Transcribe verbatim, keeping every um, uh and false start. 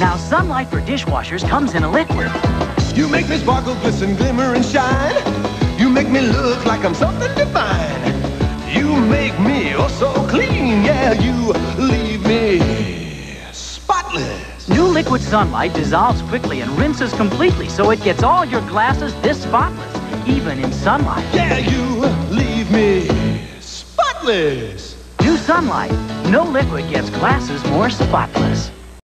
Now, Sun Light for dishwashers comes in a liquid. You make me sparkle, glisten, glimmer, and shine. You make me look like I'm something divine. You make me oh so clean, yeah, you leave me spotless. New liquid Sun Light dissolves quickly and rinses completely, so it gets all your glasses this spotless, even in sunlight. Yeah, you leave me spotless. New Sun Light, no liquid gets glasses more spotless.